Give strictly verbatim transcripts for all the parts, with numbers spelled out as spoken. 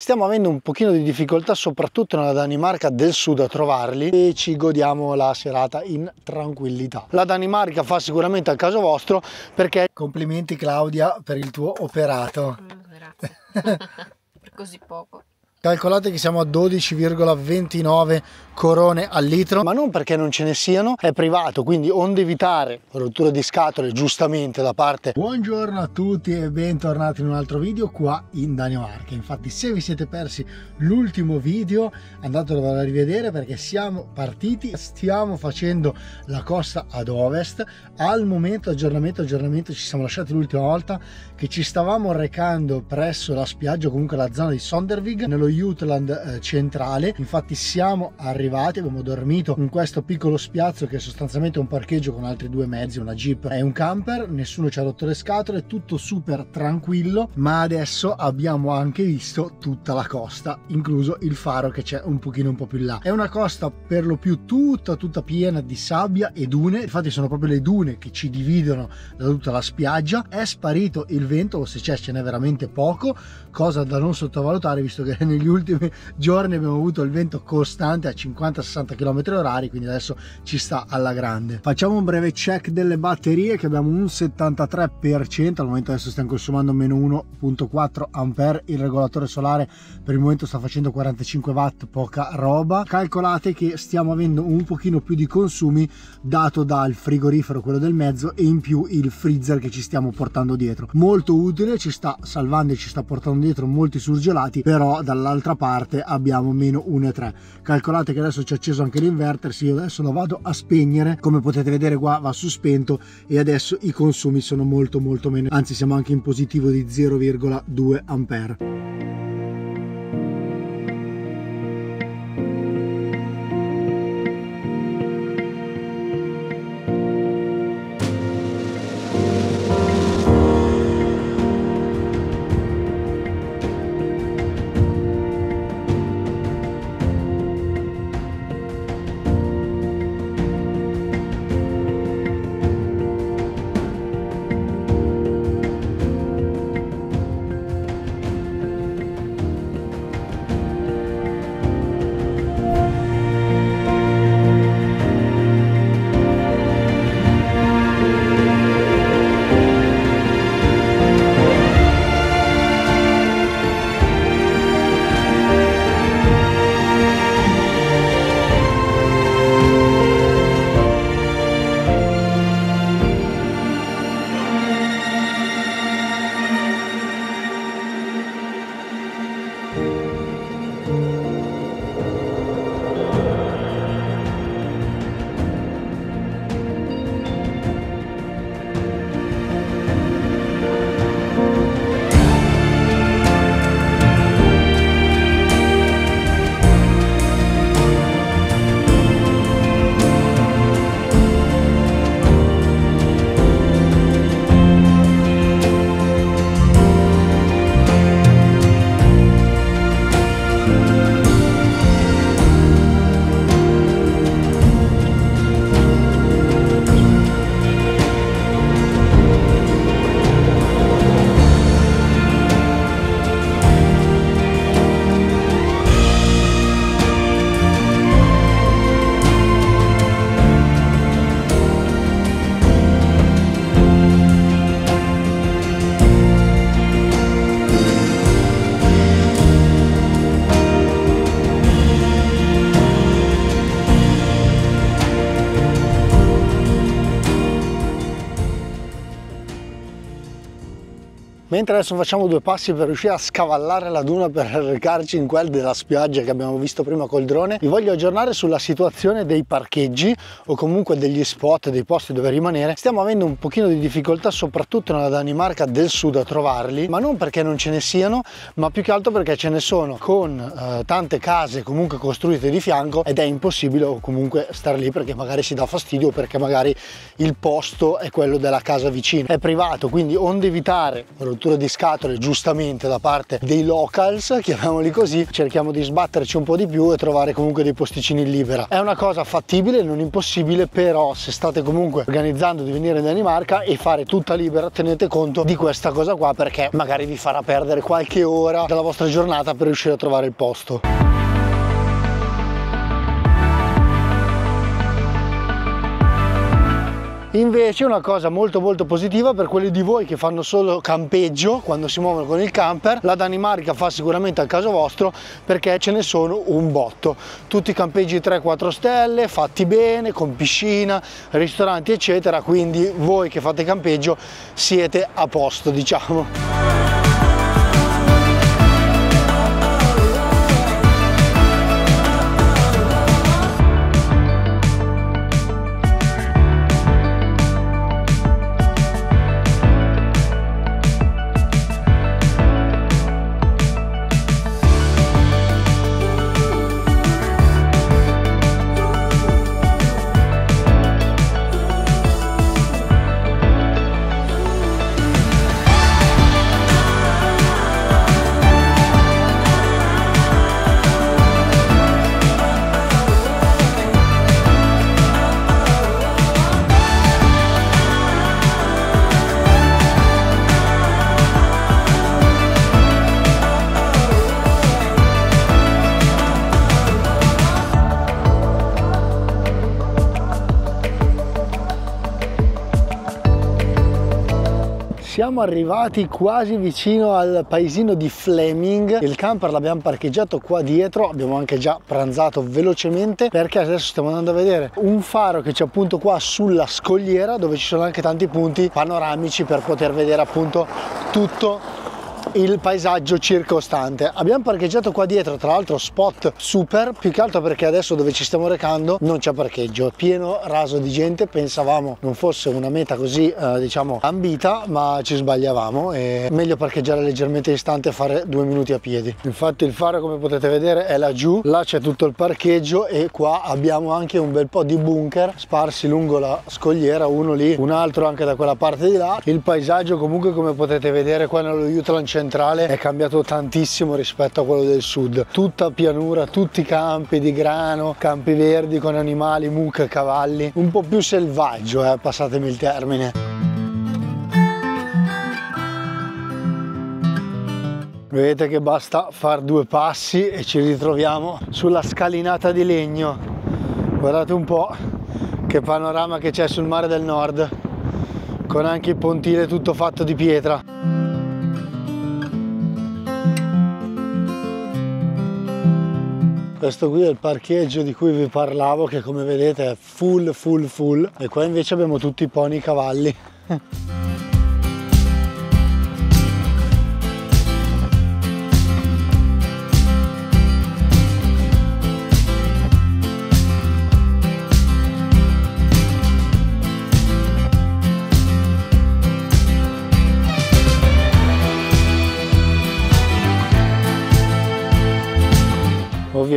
Stiamo avendo un pochino di difficoltà soprattutto nella Danimarca del Sud a trovarli e ci godiamo la serata in tranquillità. La Danimarca fa sicuramente al caso vostro perché... Complimenti Claudia per il tuo operato. Grazie. Per così poco. Calcolate che siamo a dodici virgola ventinove corone al litro, ma non perché non ce ne siano, è privato, quindi onde evitare rottura di scatole giustamente da parte. Buongiorno a tutti e bentornati in un altro video qua in Danimarca. Infatti se vi siete persi l'ultimo video andatelo a rivedere perché siamo partiti, stiamo facendo la costa ad ovest. Al momento aggiornamento aggiornamento ci siamo lasciati l'ultima volta che ci stavamo recando presso la spiaggia, comunque la zona di Søndervig nello Jutland centrale. Infatti siamo arrivati, abbiamo dormito in questo piccolo spiazzo che è sostanzialmente un parcheggio con altri due mezzi, una jeep e un camper. Nessuno ci ha rotto le scatole, tutto super tranquillo, ma adesso abbiamo anche visto tutta la costa, incluso il faro che c'è un pochino un po' più là. È una costa per lo più tutta tutta piena di sabbia e dune, infatti sono proprio le dune che ci dividono da tutta la spiaggia. È sparito il vento, o se c'è ce n'è veramente poco, cosa da non sottovalutare visto che negli ultimi giorni abbiamo avuto il vento costante a cinquanta sessanta chilometri orari, quindi adesso ci sta alla grande. Facciamo un breve check delle batterie che abbiamo un settantatré per cento al momento. Adesso stiamo consumando meno uno virgola quattro ampere, il regolatore solare per il momento sta facendo quarantacinque watt, poca roba. Calcolate che stiamo avendo un pochino più di consumi dato dal frigorifero, quello del mezzo, e in più il freezer che ci stiamo portando dietro, molto utile, ci sta salvando e ci sta portando dietro molti surgelati, però dalla l'altra parte abbiamo meno uno virgola tre. Calcolate che adesso ci è acceso anche l'inverter. Sì, io adesso lo vado a spegnere, come potete vedere qua va sospento e adesso i consumi sono molto molto meno, anzi siamo anche in positivo di zero virgola due ampere. Mentre adesso facciamo due passi per riuscire a scavallare la duna per recarci in quel della spiaggia che abbiamo visto prima col drone, vi voglio aggiornare sulla situazione dei parcheggi o comunque degli spot, dei posti dove rimanere. Stiamo avendo un pochino di difficoltà soprattutto nella Danimarca del Sud a trovarli, ma non perché non ce ne siano, ma più che altro perché ce ne sono con eh, tante case comunque costruite di fianco ed è impossibile o comunque star lì perché magari si dà fastidio, perché magari il posto è quello della casa vicina. È privato, quindi onde evitare rotture rottura di scatole giustamente da parte dei locals, chiamiamoli così. Cerchiamo di sbatterci un po' di più e trovare comunque dei posticini in libera. È una cosa fattibile, non impossibile, però se state comunque organizzando di venire in Danimarca e fare tutta libera, tenete conto di questa cosa qua, perché magari vi farà perdere qualche ora della vostra giornata per riuscire a trovare il posto. Invece una cosa molto molto positiva per quelli di voi che fanno solo campeggio quando si muovono con il camper, la Danimarca fa sicuramente al caso vostro, perché ce ne sono un botto. Tutti i campeggi tre quattro stelle fatti bene, con piscina, ristoranti eccetera, quindi voi che fate campeggio siete a posto, diciamo. Siamo arrivati quasi vicino al paesino di Fleming, il camper l'abbiamo parcheggiato qua dietro, abbiamo anche già pranzato velocemente perché adesso stiamo andando a vedere un faro che c'è appunto qua sulla scogliera, dove ci sono anche tanti punti panoramici per poter vedere appunto tutto il paesaggio circostante. Abbiamo parcheggiato qua dietro, tra l'altro spot super, più che altro perché adesso dove ci stiamo recando non c'è parcheggio, pieno raso di gente. Pensavamo non fosse una meta così eh, diciamo ambita, ma ci sbagliavamo, e meglio parcheggiare leggermente distante e fare due minuti a piedi. Infatti il faro, come potete vedere, è laggiù, là c'è tutto il parcheggio e qua abbiamo anche un bel po' di bunker sparsi lungo la scogliera, uno lì, un altro anche da quella parte di là. Il paesaggio comunque, come potete vedere qua nello Jutland centrale, è cambiato tantissimo rispetto a quello del sud. Tutta pianura, tutti campi di grano, campi verdi con animali, mucche, cavalli, un po' più selvaggio, eh, passatemi il termine. Vedete che basta far due passi e ci ritroviamo sulla scalinata di legno. Guardate un po' che panorama che c'è sul mare del nord, con anche il pontile tutto fatto di pietra. Questo qui è il parcheggio di cui vi parlavo, che come vedete è full full full, e qua invece abbiamo tutti i pony, i cavalli.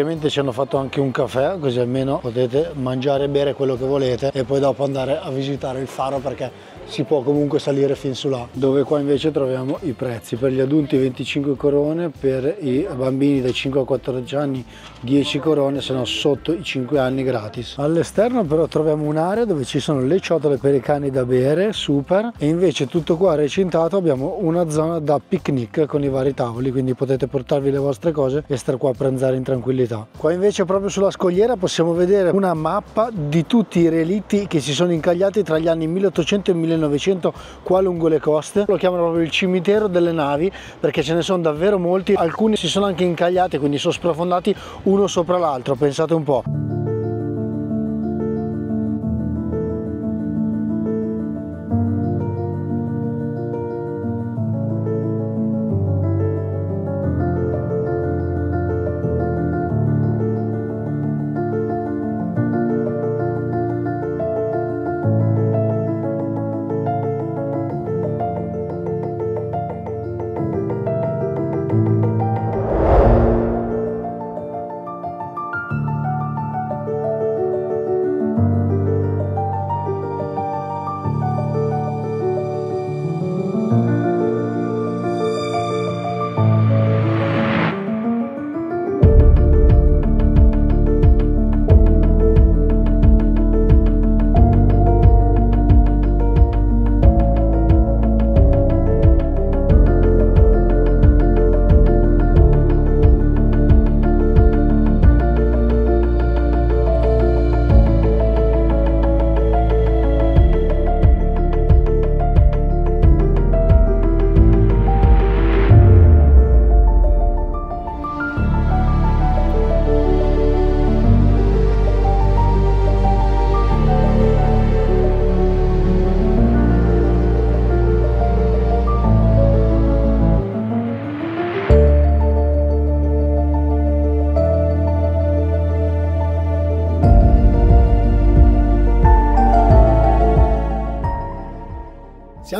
Ovviamente ci hanno fatto anche un caffè, così almeno potete mangiare e bere quello che volete e poi dopo andare a visitare il faro, perché si può comunque salire fin su là. Dove qua invece troviamo i prezzi: per gli adulti venticinque corone, per i bambini dai cinque a quattordici anni dieci corone, se no sotto i cinque anni gratis. All'esterno però troviamo un'area dove ci sono le ciotole per i cani da bere, super, e invece tutto qua recintato abbiamo una zona da picnic con i vari tavoli, quindi potete portarvi le vostre cose e star qua a pranzare in tranquillità. Qua invece proprio sulla scogliera possiamo vedere una mappa di tutti i relitti che si sono incagliati tra gli anni milleottocento e millenovecento qua lungo le coste. Lo chiamano proprio il cimitero delle navi, perché ce ne sono davvero molti. Alcuni si sono anche incagliati, quindi sono sprofondati uno sopra l'altro, pensate un po'.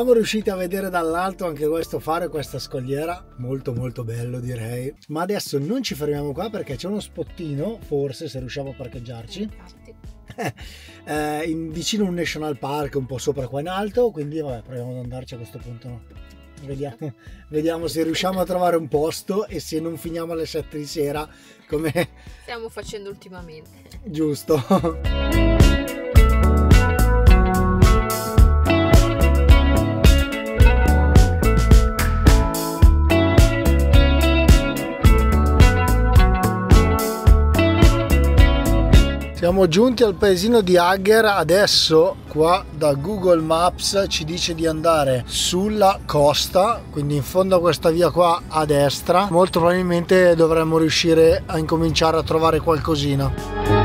Siamo riusciti a vedere dall'alto anche questo faro e questa scogliera, molto molto bello direi. Ma adesso non ci fermiamo qua perché c'è uno spottino, forse se riusciamo a parcheggiarci. eh, in, vicino a un national park, un po' sopra qua in alto, quindi vabbè, proviamo ad andarci a questo punto, no? Vediamo, vediamo se riusciamo a trovare un posto e se non finiamo alle sette di sera come stiamo facendo ultimamente. Giusto. Siamo giunti al paesino di Agger. Adesso qua da Google Maps ci dice di andare sulla costa, quindi in fondo a questa via qua a destra. Molto probabilmente dovremmo riuscire a incominciare a trovare qualcosina.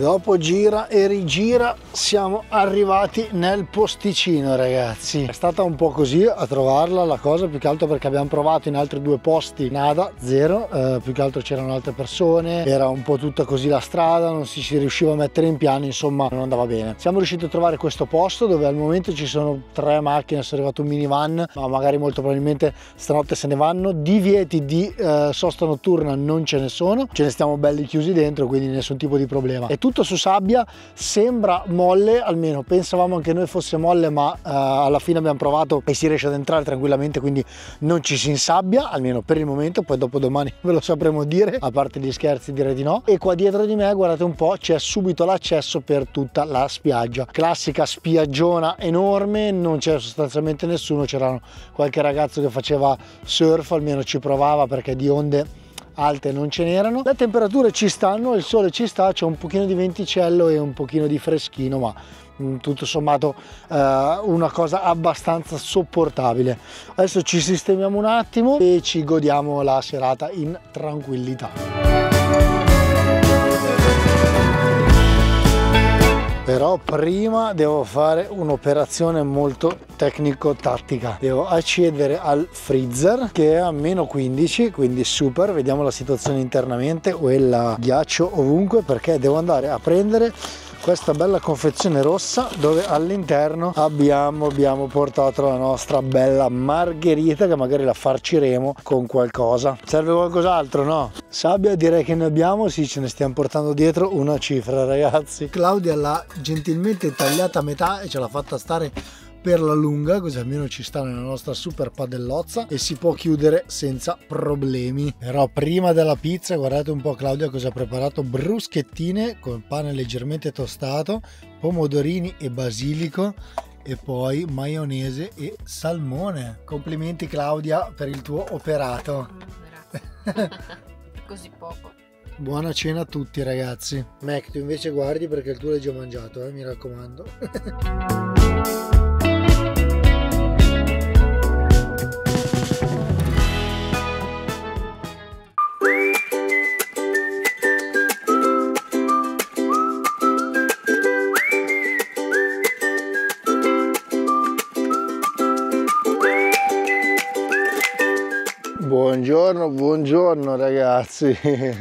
Dopo gira e rigira siamo arrivati nel posticino, ragazzi. È stata un po' così a trovarla la cosa, più che altro perché abbiamo provato in altri due posti, nada, zero, eh, più che altro c'erano altre persone, era un po' tutta così la strada, non si, si riusciva a mettere in piano, insomma non andava bene. Siamo riusciti a trovare questo posto dove al momento ci sono tre macchine, sono arrivato un minivan, ma magari molto probabilmente stanotte se ne vanno. Divieti di eh, sosta notturna non ce ne sono, ce ne stiamo belli chiusi dentro, quindi nessun tipo di problema. È tutto su sabbia, sembra molle, almeno pensavamo anche noi fosse molle, ma uh, alla fine abbiamo provato e si riesce ad entrare tranquillamente, quindi non ci si insabbia, almeno per il momento. Poi dopo domani ve lo sapremo dire, a parte gli scherzi direi di no. E qua dietro di me guardate un po', c'è subito l'accesso per tutta la spiaggia, classica spiaggiona enorme, non c'era sostanzialmente nessuno, c'era qualche ragazzo che faceva surf, almeno ci provava perché di onde alte non ce n'erano. Le temperature ci stanno, il sole ci sta, c'è un pochino di venticello e un pochino di freschino, ma tutto sommato eh, una cosa abbastanza sopportabile. Adesso ci sistemiamo un attimo e ci godiamo la serata in tranquillità. Però prima devo fare un'operazione molto tecnico-tattica. Devo accedere al freezer che è a meno quindici, quindi super. Vediamo la situazione internamente, o è la ghiaccio ovunque, perché devo andare a prendere questa bella confezione rossa dove all'interno abbiamo, abbiamo portato la nostra bella margherita che magari la farciremo con qualcosa. Serve qualcos'altro, no? Sabbia direi che ne abbiamo, sì, ce ne stiamo portando dietro una cifra, ragazzi. Claudia l'ha gentilmente tagliata a metà e ce l'ha fatta stare per la lunga, così almeno ci sta nella nostra super padellozza e si può chiudere senza problemi. Però prima della pizza guardate un po' Claudia cosa ha preparato: bruschettine con pane leggermente tostato, pomodorini e basilico e poi maionese e salmone. Complimenti Claudia per il tuo operato. Grazie. Così poco. Buona cena a tutti ragazzi. Mac, tu invece guardi perché il tuo l'hai già mangiato, eh, mi raccomando. Buongiorno, buongiorno ragazzi,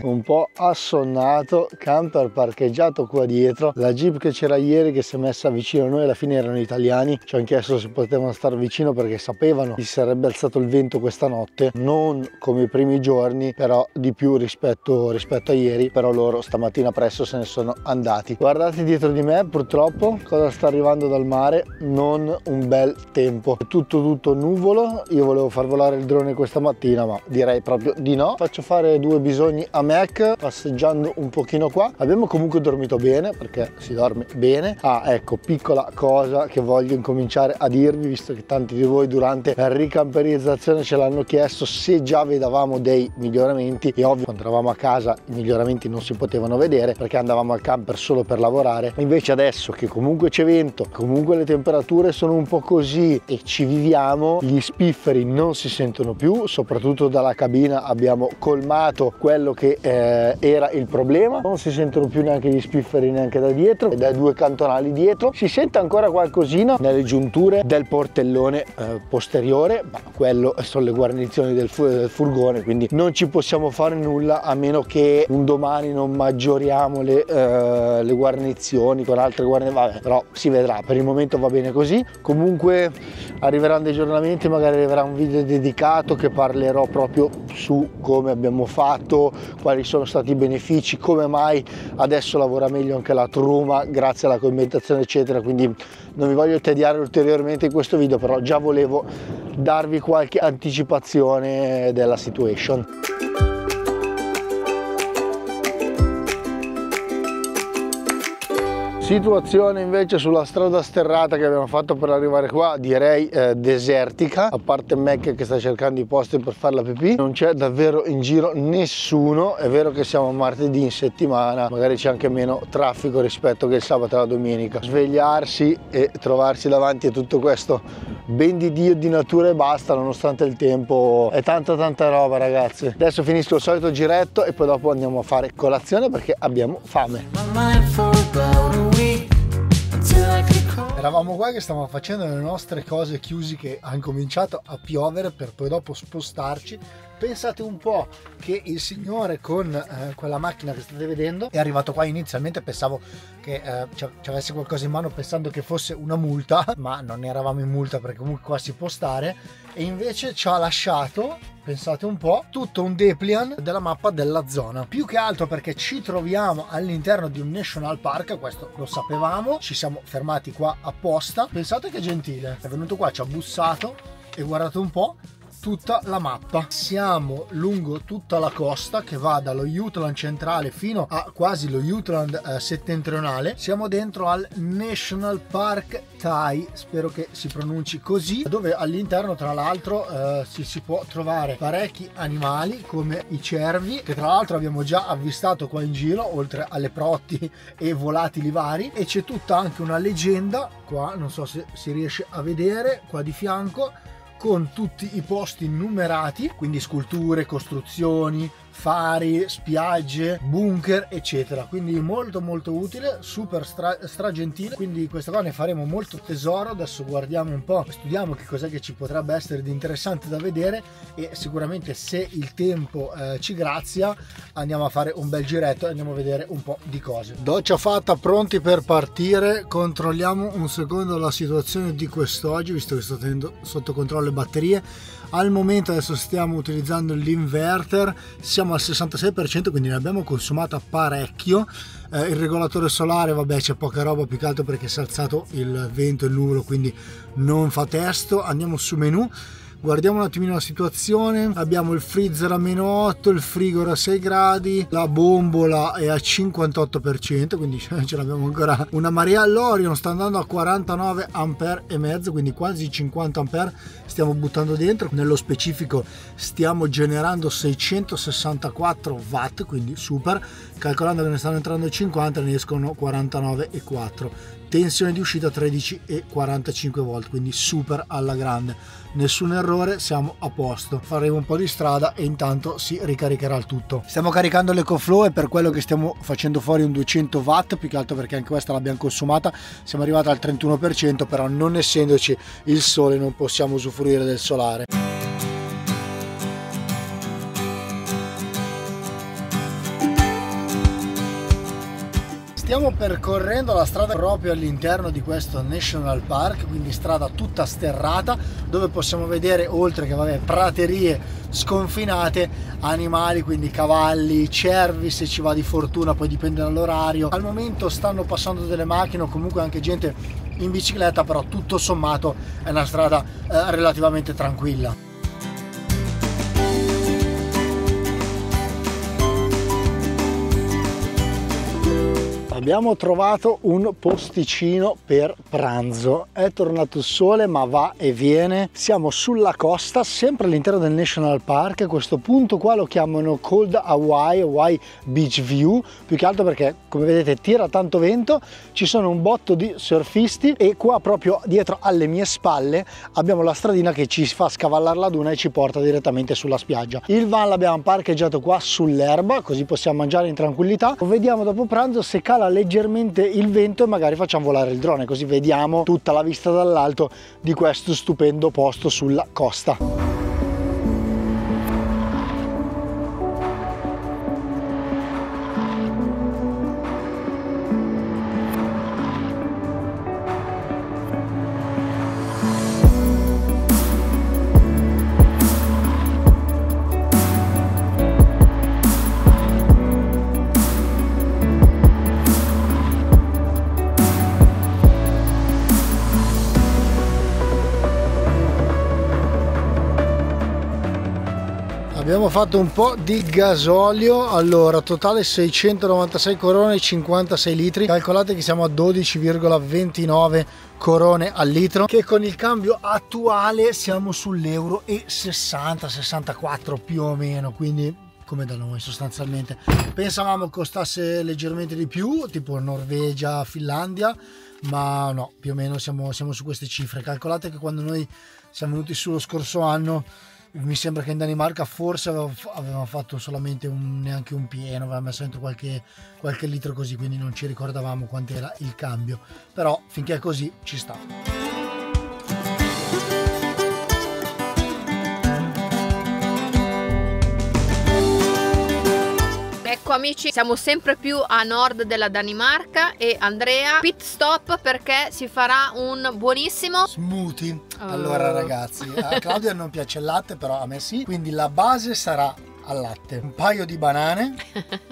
un po' assonnato, camper parcheggiato qua dietro, la jeep che c'era ieri che si è messa vicino a noi, alla fine erano italiani, ci hanno chiesto se potevano stare vicino perché sapevano che si sarebbe alzato il vento questa notte, non come i primi giorni, però di più rispetto, rispetto a ieri, però loro stamattina presto se ne sono andati. Guardate dietro di me purtroppo cosa sta arrivando dal mare, non un bel tempo, tutto tutto nuvolo, io volevo far volare il drone questa mattina ma direi proprio di no. Faccio fare due bisogni a Mac passeggiando un pochino qua. Abbiamo comunque dormito bene perché si dorme bene. Ah ecco, piccola cosa che voglio incominciare a dirvi, visto che tanti di voi durante la ricamperizzazione ce l'hanno chiesto se già vedavamo dei miglioramenti. E ovvio, quando eravamo a casa i miglioramenti non si potevano vedere perché andavamo al camper solo per lavorare. Invece adesso che comunque c'è vento, comunque le temperature sono un po' così e ci viviamo, gli spifferi non si sentono più, soprattutto dalla cabina abbiamo colmato quello che eh, era il problema. Non si sentono più neanche gli spifferi neanche da dietro e dai due cantonali dietro. Si sente ancora qualcosina nelle giunture del portellone eh, posteriore, ma quello sono le guarnizioni del, fu del furgone, quindi non ci possiamo fare nulla, a meno che un domani non maggioriamo le, eh, le guarnizioni con altre guarnizioni. Vabbè, però si vedrà, per il momento va bene così. Comunque arriveranno dei aggiornamenti, magari arriverà un video dedicato che parlerò proprio su come abbiamo fatto, quali sono stati i benefici, come mai adesso lavora meglio anche la Truma grazie alla commentazione eccetera. Quindi non vi voglio tediare ulteriormente in questo video, però già volevo darvi qualche anticipazione della situation. Situazione invece sulla strada sterrata che abbiamo fatto per arrivare qua, direi eh, desertica, a parte Mac che sta cercando i posti per fare la pipì. Non c'è davvero in giro nessuno. È vero che siamo martedì in settimana, magari c'è anche meno traffico rispetto che il sabato e la domenica. Svegliarsi e trovarsi davanti a tutto questo ben di Dio di natura e basta, nonostante il tempo, è tanta tanta roba, ragazzi. Adesso finisco il solito giretto e poi dopo andiamo a fare colazione perché abbiamo fame. Eravamo qua che stavamo facendo le nostre cose chiusi, che ha incominciato a piovere per poi dopo spostarci. Pensate un po' che il signore con eh, quella macchina che state vedendo è arrivato qua. Inizialmente pensavo che eh, ci avesse qualcosa in mano, pensando che fosse una multa, ma non eravamo in multa perché comunque qua si può stare, e invece ci ha lasciato, pensate un po', tutto un depliant della mappa della zona. Più che altro perché ci troviamo all'interno di un national park, questo lo sapevamo, ci siamo fermati qua apposta. Pensate che gentile, è venuto qua, ci ha bussato e guardate un po' tutta la mappa. Siamo lungo tutta la costa che va dallo Jutland centrale fino a quasi lo Jutland eh, settentrionale. Siamo dentro al National Park Thai, spero che si pronunci così, dove all'interno tra l'altro eh, si, si può trovare parecchi animali come i cervi, che tra l'altro abbiamo già avvistato qua in giro, oltre alle protti e volatili vari. E c'è tutta anche una leggenda qua, non so se si riesce a vedere, qua di fianco, con tutti i posti numerati, quindi sculture, costruzioni, fari, spiagge, bunker eccetera. Quindi molto molto utile, super stra, stra gentile, quindi questa qua ne faremo molto tesoro. Adesso guardiamo un po', studiamo che cos'è che ci potrebbe essere di interessante da vedere, e sicuramente se il tempo eh, ci grazia andiamo a fare un bel giretto e andiamo a vedere un po' di cose. Doccia fatta, pronti per partire. Controlliamo un secondo la situazione di quest'oggi, visto che sto tenendo sotto controllo le batterie. Al momento adesso stiamo utilizzando l'inverter, siamo al sessantasei per cento, quindi ne abbiamo consumata parecchio. Eh, il regolatore solare, vabbè, c'è poca roba, più che altro perché si è alzato il vento e il nuvolo, quindi non fa testo. Andiamo su menu, guardiamo un attimino la situazione. Abbiamo il freezer a meno otto, il frigorifero a sei gradi, la bombola è a cinquantotto per cento, quindi ce l'abbiamo ancora una marea. L'Orion sta andando a quarantanove ampere e mezzo, quindi quasi cinquanta ampere stiamo buttando dentro. Nello specifico stiamo generando seicentosessantaquattro watt, quindi super, calcolando che ne stanno entrando cinquanta e ne escono quarantanove e quattro. Tensione di uscita tredici e quarantacinque volt, quindi super alla grande, nessun errore, siamo a posto. Faremo un po' di strada e intanto si ricaricherà il tutto. Stiamo caricando l'EcoFlow e per quello che stiamo facendo fuori un duecento watt, più che altro perché anche questa l'abbiamo consumata, siamo arrivati al trentuno per cento, però non essendoci il sole non possiamo usufruire del solare. Stiamo percorrendo la strada proprio all'interno di questo National Park, quindi strada tutta sterrata, dove possiamo vedere, oltre che vabbè, praterie sconfinate, animali, quindi cavalli, cervi se ci va di fortuna, poi dipende dall'orario. Al momento stanno passando delle macchine o comunque anche gente in bicicletta, però tutto sommato è una strada eh, relativamente tranquilla. Abbiamo trovato un posticino per pranzo, è tornato il sole ma va e viene, siamo sulla costa, sempre all'interno del National Park. A questo punto qua lo chiamano Cold Hawaii, Hawaii Beach View, più che altro perché come vedete tira tanto vento, ci sono un botto di surfisti e qua proprio dietro alle mie spalle abbiamo la stradina che ci fa scavallare la duna e ci porta direttamente sulla spiaggia. Il van l'abbiamo parcheggiato qua sull'erba, così possiamo mangiare in tranquillità. Vediamo dopo pranzo se cala leggermente il vento e magari facciamo volare il drone, così vediamo tutta la vista dall'alto di questo stupendo posto sulla costa. Abbiamo fatto un po' di gasolio, allora totale seicentonovantasei corone, cinquantasei litri, calcolate che siamo a dodici virgola ventinove corone al litro, che con il cambio attuale siamo sull'euro e sessanta sessantaquattro più o meno, quindi come da noi sostanzialmente. Pensavamo costasse leggermente di più, tipo Norvegia, Finlandia, ma no, più o meno siamo, siamo su queste cifre. Calcolate che quando noi siamo venuti su lo scorso anno, mi sembra che in Danimarca forse avevamo fatto solamente un, neanche un pieno, avevamo messo dentro qualche, qualche litro così, quindi non ci ricordavamo quanto era il cambio, però finché è così ci sta. Ecco amici, siamo sempre più a nord della Danimarca e Andrea pit stop perché si farà un buonissimo smoothie. Oh. Allora ragazzi, a Claudia non piace il latte, però a me sì, quindi la base sarà al latte, un paio di banane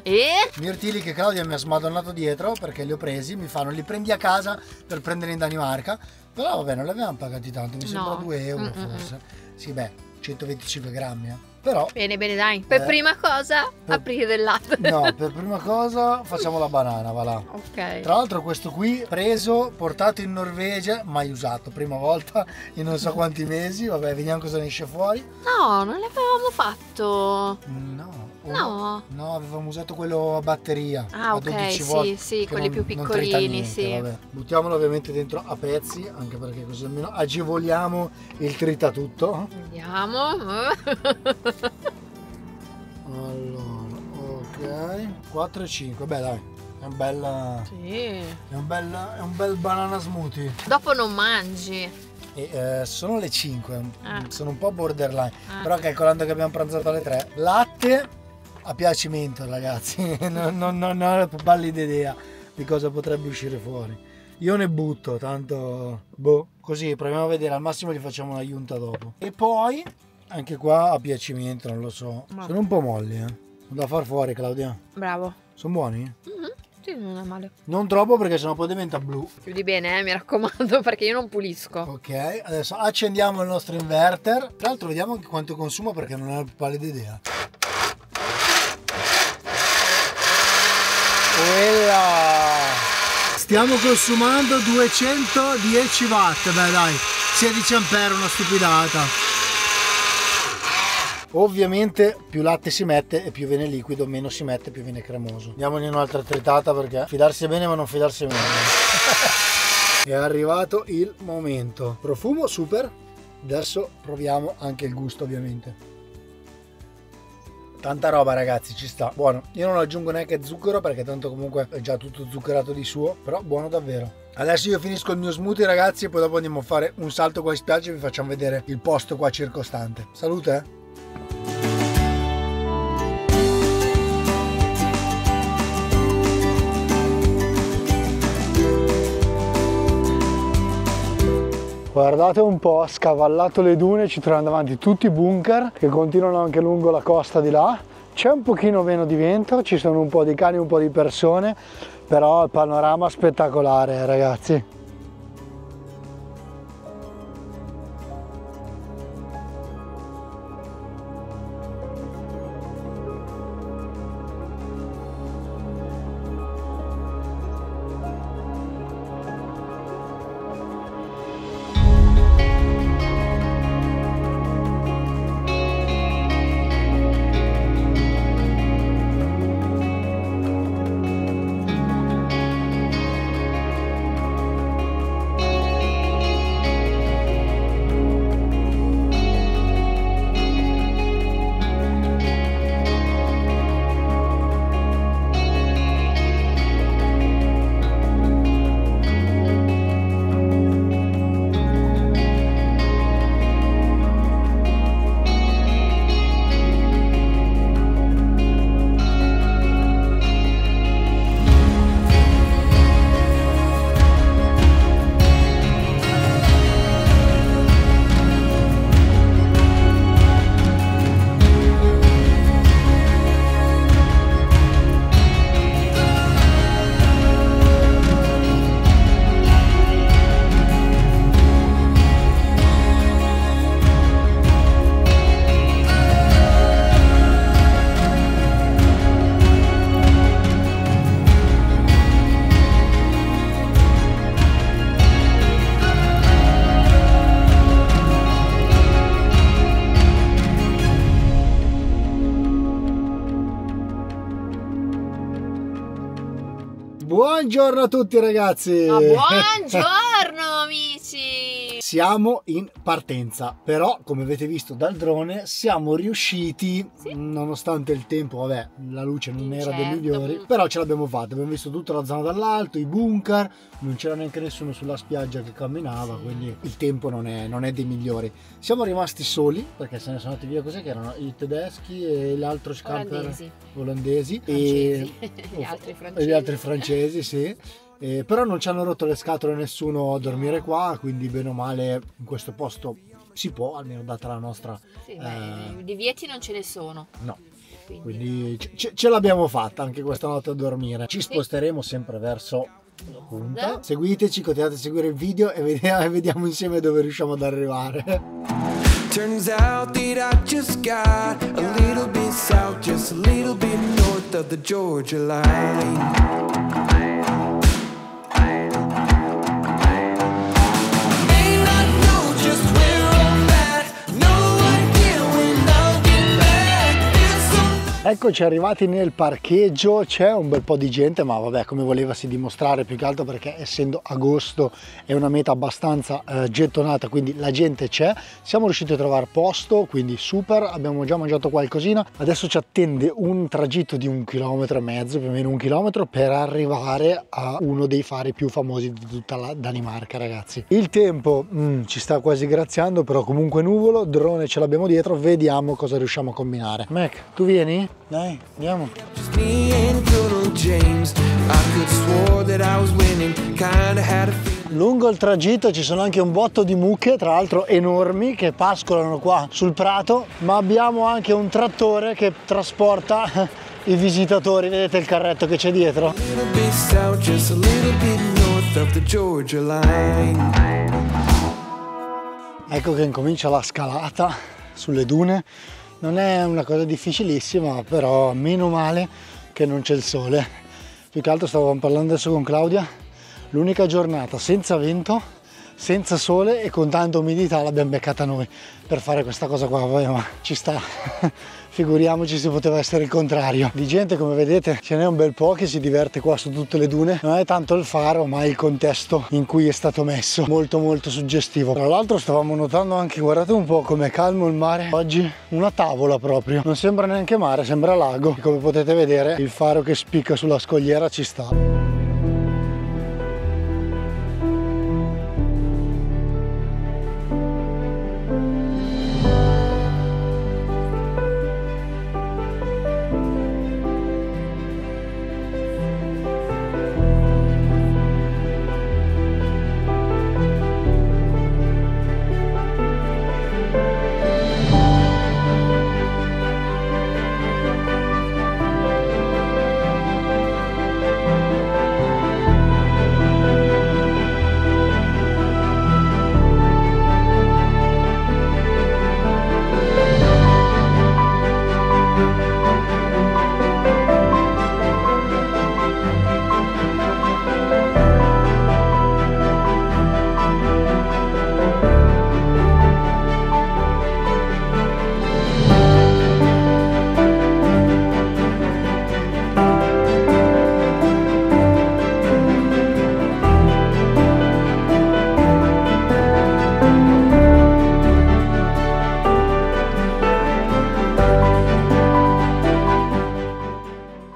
e mirtilli che Claudia mi ha smadonnato dietro perché li ho presi, mi fanno li prendi a casa per prendere in Danimarca, però vabbè non li avevamo pagati tanto, mi sembra no. due euro mm -mm. forse, sì beh centoventicinque grammi eh. Però bene bene dai, per eh, prima cosa per, aprire del latte no per prima cosa facciamo la banana, va là. Ok, tra l'altro questo qui preso, portato in Norvegia, mai usato, prima volta in non so quanti mesi, vabbè vediamo cosa ne esce fuori. No, non l'avevamo fatto, no no no avevamo usato quello a batteria, ah, a dodici okay, volt, sì sì, quelli non, più piccolini niente, sì. Vabbè. Buttiamolo ovviamente dentro a pezzi, anche perché così almeno agevoliamo il tritatutto. Vediamo. Allora ok, quattro e cinque, beh dai, è un bel sì. è un bel è un bel banana smoothie. Dopo non mangi. E, eh, sono le cinque, ah. sono un po' borderline, ah. però calcolando che abbiamo pranzato alle tre, latte a piacimento ragazzi, non, non, non ho la più pallida idea di cosa potrebbe uscire fuori, io ne butto tanto, boh, così proviamo a vedere, al massimo gli facciamo una giunta dopo e poi anche qua a piacimento, non lo so. Bravo. Sono un po' molli eh. da far fuori Claudia, bravo, sono buoni? Mm-hmm. Sì, non è male, non troppo perché sennò poi diventa blu. Chiudi bene eh, mi raccomando, perché io non pulisco. Ok, adesso accendiamo il nostro inverter, tra l'altro vediamo anche quanto consuma perché non ho la più pallida idea. Stiamo consumando duecentodieci watt, beh dai, sedici ampere, una stupidata. Ovviamente più latte si mette e più viene liquido, meno si mette più viene cremoso. Diamogli un'altra tritata perché fidarsi è bene ma non fidarsi è meno. È arrivato il momento. Profumo super, adesso proviamo anche il gusto ovviamente. Tanta roba ragazzi, ci sta, buono. Io non aggiungo neanche zucchero perché tanto comunque è già tutto zuccherato di suo, però buono davvero. Adesso io finisco il mio smoothie ragazzi e poi dopo andiamo a fare un salto qua in spiaggia e vi facciamo vedere il posto qua circostante. Salute eh. Guardate un po', ha scavallato le dune, ci troviamo davanti tutti i bunker che continuano anche lungo la costa di là. C'è un pochino meno di vento, ci sono un po' di cani, un po' di persone, però il panorama spettacolare ragazzi. Buongiorno a tutti ragazzi. Ma buongiorno amici. Siamo in partenza, però come avete visto dal drone siamo riusciti, sì, nonostante il tempo, vabbè, la luce non era certo dei migliori, però ce l'abbiamo fatta, abbiamo visto tutta la zona dall'alto, i bunker, non c'era neanche nessuno sulla spiaggia che camminava, sì, quindi il tempo non è, non è dei migliori. Siamo rimasti soli perché se ne sono andati via, cos'è che erano? I tedeschi e l'altro scamper olandesi, olandesi francesi, e gli altri francesi, gli altri francesi sì. Eh, però non ci hanno rotto le scatole nessuno a dormire qua, quindi bene o male in questo posto si può, almeno data la nostra... Sì, eh... beh, divieti non ce ne sono. No, quindi, quindi ce, ce l'abbiamo fatta anche questa notte a dormire. Ci sposteremo sempre verso la punta. Seguiteci, continuate a seguire il video e vediamo, e vediamo insieme dove riusciamo ad arrivare. Turns out that I just got a little bit south, just a little bit north of the Georgia line. May not know just where I'm at, no idea when I'll get back. Eccoci arrivati nel parcheggio, c'è un bel po' di gente, ma vabbè, come volevasi dimostrare, più che altro perché essendo agosto è una meta abbastanza eh, gettonata, quindi la gente c'è, siamo riusciti a trovare posto, quindi super, abbiamo già mangiato qualcosina, adesso ci attende un tragitto di un chilometro e mezzo, più o meno un chilometro, per arrivare a uno dei fari più famosi di tutta la Danimarca ragazzi. Il tempo mm, ci sta quasi graziando, però comunque nuvolo, drone ce l'abbiamo dietro, vediamo cosa riusciamo a combinare. Mac, tu vieni? Dai, andiamo. Lungo il tragitto ci sono anche un botto di mucche, tra l'altro enormi, che pascolano qua sul prato, ma abbiamo anche un trattore che trasporta i visitatori, vedete il carretto che c'è dietro. Ecco che incomincia la scalata sulle dune, non è una cosa difficilissima, però meno male che non c'è il sole. Più che altro stavamo parlando adesso con Claudia, l'unica giornata senza vento, senza sole e con tanta umidità l'abbiamo beccata noi per fare questa cosa qua, ma ci sta. Figuriamoci se poteva essere il contrario. Di gente, come vedete, ce n'è un bel po' che si diverte qua su tutte le dune. Non è tanto il faro ma il contesto in cui è stato messo, molto molto suggestivo. Tra l'altro stavamo notando anche, guardate un po' com'è calmo il mare oggi, una tavola proprio, non sembra neanche mare, sembra lago. E come potete vedere il faro che spicca sulla scogliera ci sta.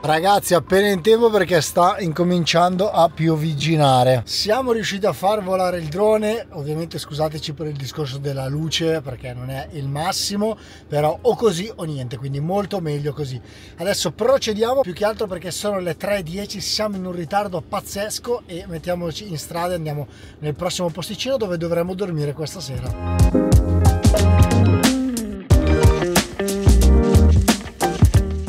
Ragazzi, appena in tempo perché sta incominciando a piovigginare. Siamo riusciti a far volare il drone, ovviamente scusateci per il discorso della luce perché non è il massimo, però o così o niente, quindi molto meglio così. Adesso procediamo, più che altro perché sono le tre e dieci, siamo in un ritardo pazzesco e mettiamoci in strada e andiamo nel prossimo posticino dove dovremo dormire questa sera.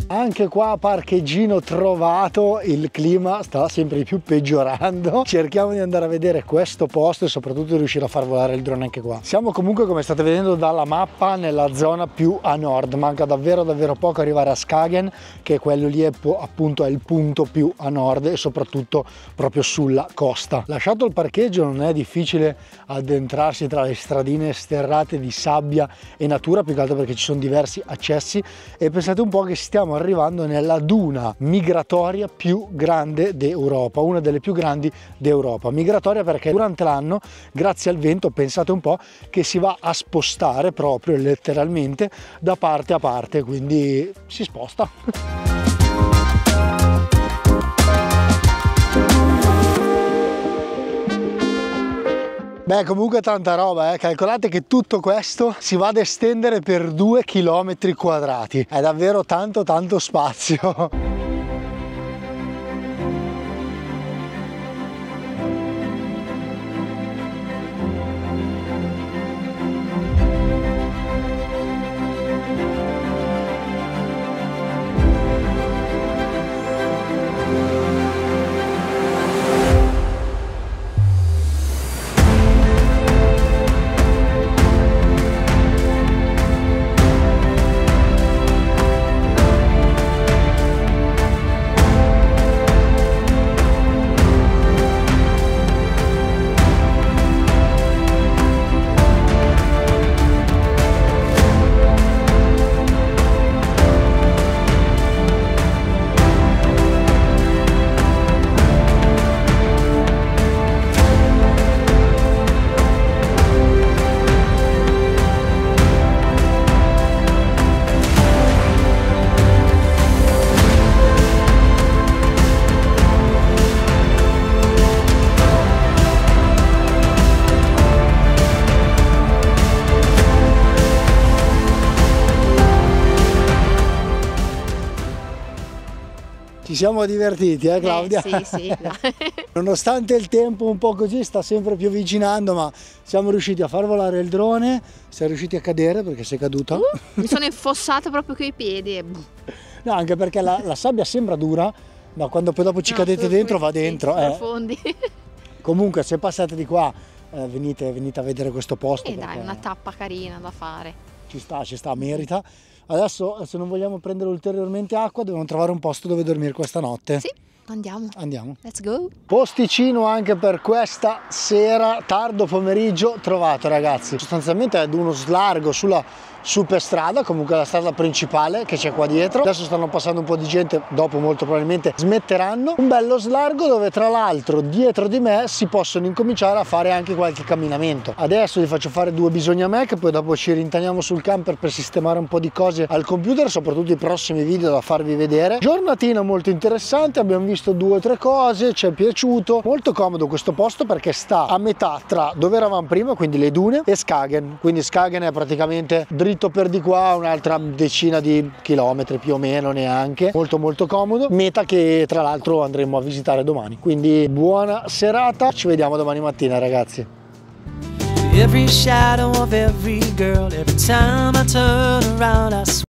Anche qua parcheggino trovato, il clima sta sempre di più peggiorando, cerchiamo di andare a vedere questo posto e soprattutto riuscire a far volare il drone anche qua. Siamo comunque, come state vedendo dalla mappa, nella zona più a nord, manca davvero davvero poco arrivare a Skagen, che quello lì è appunto è il punto più a nord e soprattutto proprio sulla costa. Lasciato il parcheggio non è difficile addentrarsi tra le stradine sterrate di sabbia e natura, più che altro perché ci sono diversi accessi, e pensate un po' che stiamo arrivando arrivando nella duna migratoria più grande d'Europa, una delle più grandi d'Europa. Migratoria perché durante l'anno, grazie al vento, pensate un po', che si va a spostare proprio letteralmente da parte a parte, quindi si sposta. Beh, comunque tanta roba, eh. Calcolate che tutto questo si va ad estendere per due chilometri quadrati. È davvero tanto tanto spazio. Siamo divertiti, eh Claudia? Eh, sì, sì. Nonostante il tempo un po' così sta sempre più avvicinando, ma siamo riusciti a far volare il drone, siamo riusciti a cadere perché sei caduta. Uh, mi sono infossata proprio coi piedi. No, anche perché la, la sabbia sembra dura, ma quando poi dopo ci no, cadete dentro va dentro. Eh. Profondi. Comunque se passate di qua eh, venite, venite a vedere questo posto. E eh dai, una tappa carina da fare. Ci sta, ci sta, merita. Adesso, se non vogliamo prendere ulteriormente acqua, dobbiamo trovare un posto dove dormire questa notte. Sì, andiamo. Andiamo. Let's go. Posticino anche per questa sera, tardo pomeriggio, trovato ragazzi. Sostanzialmente è ad uno slargo sulla superstrada, comunque la strada principale che c'è qua dietro. Adesso stanno passando un po' di gente, dopo molto probabilmente smetteranno. Un bello slargo dove tra l'altro dietro di me si possono incominciare a fare anche qualche camminamento. Adesso vi faccio fare due bisogni a me, che poi dopo ci rintaniamo sul camper per sistemare un po' di cose al computer, soprattutto i prossimi video da farvi vedere. Giornatina molto interessante, abbiamo visto due o tre cose, ci è piaciuto. Molto comodo questo posto perché sta a metà tra dove eravamo prima, quindi le dune, e Skagen. Quindi Skagen è praticamente dritto per di qua un'altra decina di chilometri più o meno, neanche, molto molto comodo. Meta che tra l'altro andremo a visitare domani, quindi buona serata, ci vediamo domani mattina ragazzi.